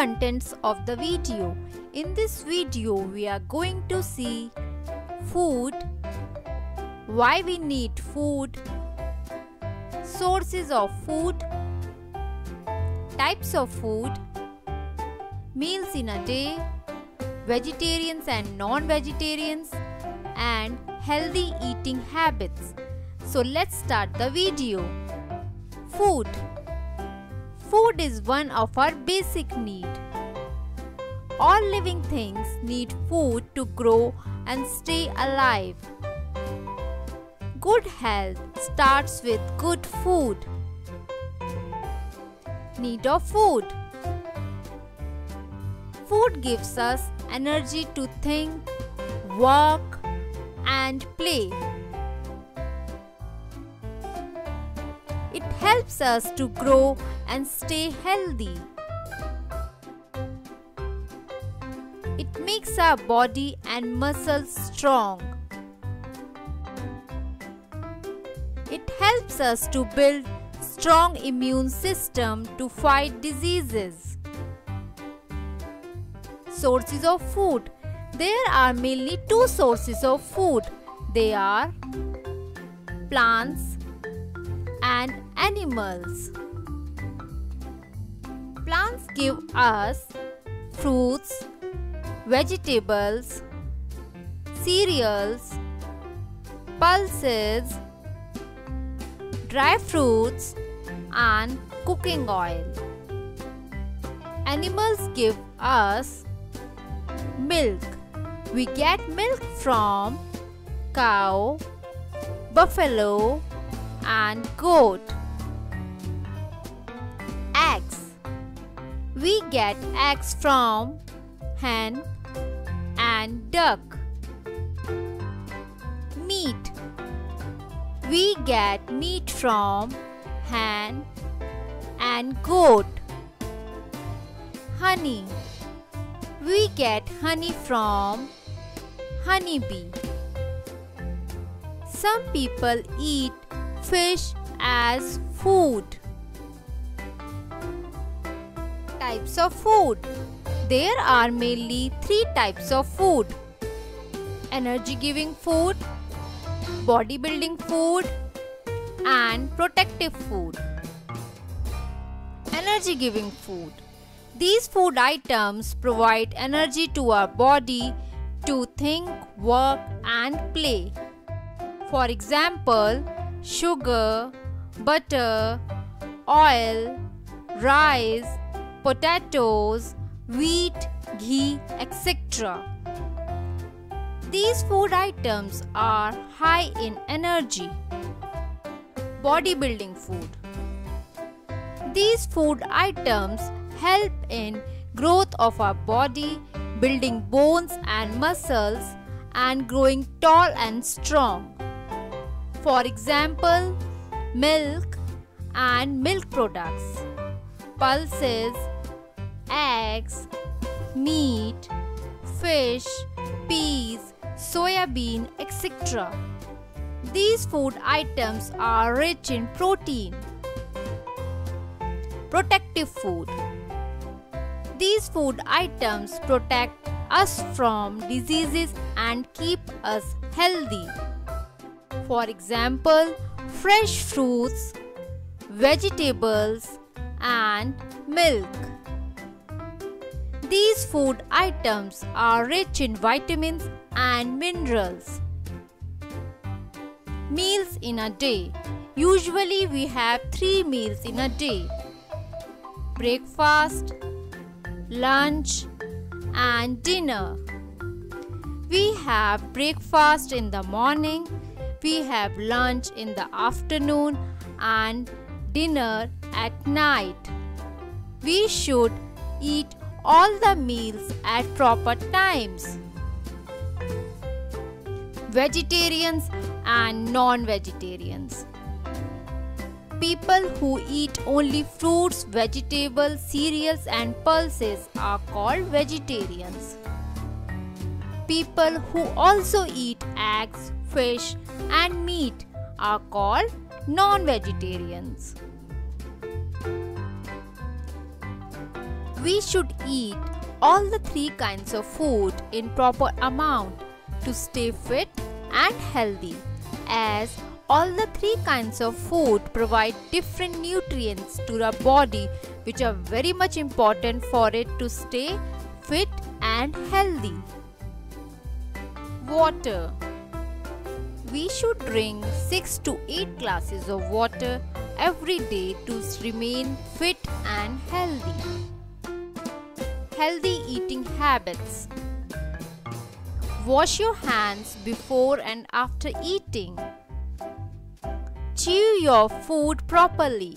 contents of the video. In this video, we are going to see food, why we need food, sources of food, types of food, meals in a day, vegetarians and non-vegetarians, and healthy eating habits. So let's start the video. Food. Food is one of our basic needs. All living things need food to grow and stay alive. Good health starts with good food. Need of food. Food gives us energy to think, work, and play. It helps us to grow and stay healthy. It makes our body and muscles strong. It helps us to build strong immune system to fight diseases. Sources of food. There are mainly two sources of food. They are plants and animals. Plants give us fruits, vegetables, cereals, pulses, dry fruits, and cooking oil. Animals give us milk. We get milk from cow, buffalo, and goat. Eggs. We get eggs from hen and duck. Meat. We get meat from hen and goat. Honey. We get honey from honeybee. Some people eat fish as food. Types of food. There are mainly three types of food: energy-giving food, body-building food, and protective food. Energy-giving food. These food items provide energy to our body to think, work, and play. For example, sugar, butter, oil, rice, potatoes, wheat, ghee, etc. These food items are high in energy. Bodybuilding food. These food items help in growth of our body, building bones and muscles, and growing tall and strong. For example, milk and milk products, pulses, eggs, meat, fish, peas, soya bean, etc. These food items are rich in protein. Protective food. These food items protect us from diseases and keep us healthy. For example, fresh fruits, vegetables, and milk. These food items are rich in vitamins and minerals. Meals in a day. Usually we have 3 meals in a day: breakfast, lunch, and dinner. We have breakfast in the morning, we have lunch in the afternoon, and dinner at night. We should eat all the meals at proper times. Vegetarians and non-vegetarians. People who eat only fruits, vegetables, cereals, and pulses are called vegetarians. People who also eat eggs, fish, and meat are called non-vegetarians. We should eat all the three kinds of food in proper amount to stay fit and healthy, as all the three kinds of food provide different nutrients to our body which are very much important for it to stay fit and healthy. Water. We should drink 6 to 8 glasses of water every day to remain fit and healthy. Healthy eating habits. Wash your hands before and after eating. Chew your food properly.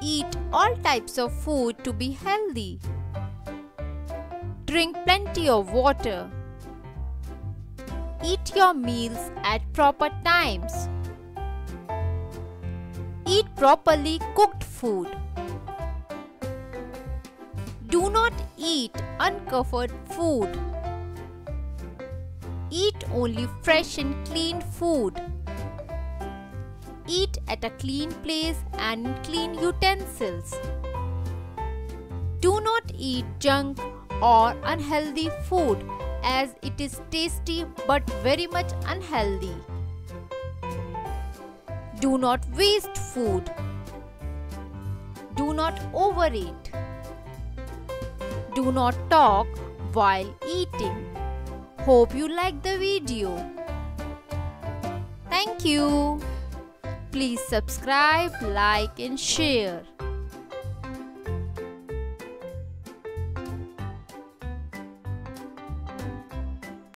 Eat all types of food to be healthy. Drink plenty of water. Eat your meals at proper times. Eat properly cooked food. Do not eat uncovered food. Eat only fresh and clean food. Eat at a clean place and in clean utensils. Do not eat junk or unhealthy food, as it is tasty but very much unhealthy. Do not waste food. Do not overeat. Do not talk while eating. Hope you like the video. Thank you. Please subscribe, like and share.